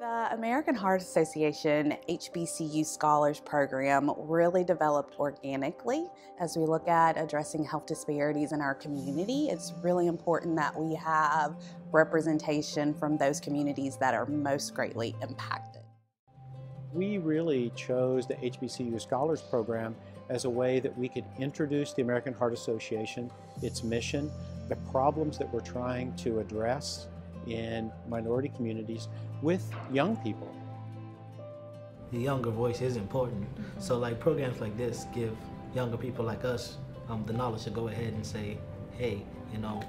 The American Heart Association HBCU Scholars Program really developed organically. As we look at addressing health disparities in our community, it's really important that we have representation from those communities that are most greatly impacted. We really chose the HBCU Scholars Program as a way that we could introduce the American Heart Association, its mission, the problems that we're trying to address in minority communities with young people. The younger voice is important, so like programs like this give younger people like us the knowledge to go ahead and say, hey, you know,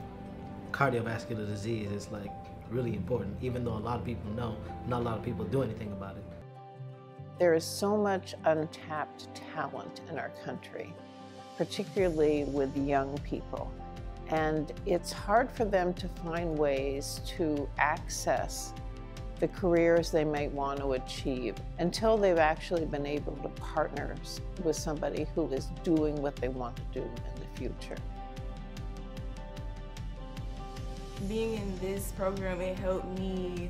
cardiovascular disease is like really important, even though a lot of people know, not a lot of people do anything about it. There is so much untapped talent in our country, particularly with young people. And it's hard for them to find ways to access the careers they might want to achieve until they've actually been able to partner with somebody who is doing what they want to do in the future. Being in this program, it helped me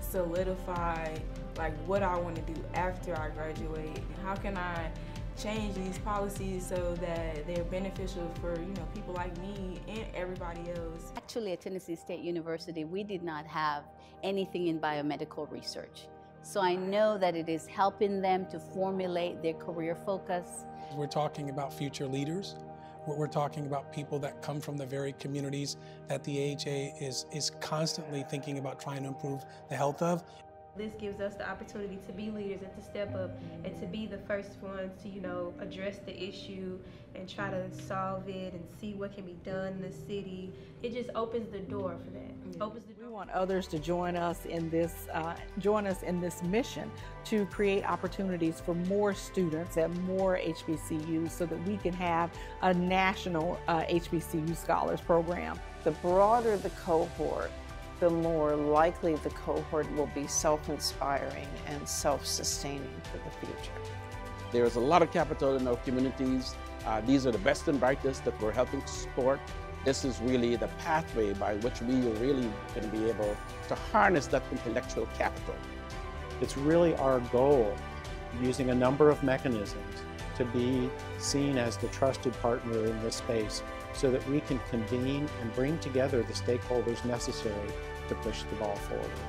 solidify like what I want to do after I graduate. How can I change these policies so that they're beneficial for, you know, people like me and everybody else. Actually, at Tennessee State University, we did not have anything in biomedical research. So I know that it is helping them to formulate their career focus. We're talking about future leaders. We're talking about people that come from the very communities that the AHA is constantly thinking about trying to improve the health of. This gives us the opportunity to be leaders and to step up and to be the first ones to, you know, address the issue and try to solve it and see what can be done in the city. It just opens the door for that. It opens the door. We want others to join us in this mission to create opportunities for more students at more HBCUs so that we can have a national HBCU Scholars Program. The broader the cohort, the more likely the cohort will be self-inspiring and self-sustaining for the future. There is a lot of capital in our communities. These are the best and brightest that we're helping support. This is really the pathway by which we are really going to be able to harness that intellectual capital. It's really our goal, using a number of mechanisms, to be seen as the trusted partner in this space, so that we can convene and bring together the stakeholders necessary to push the ball forward.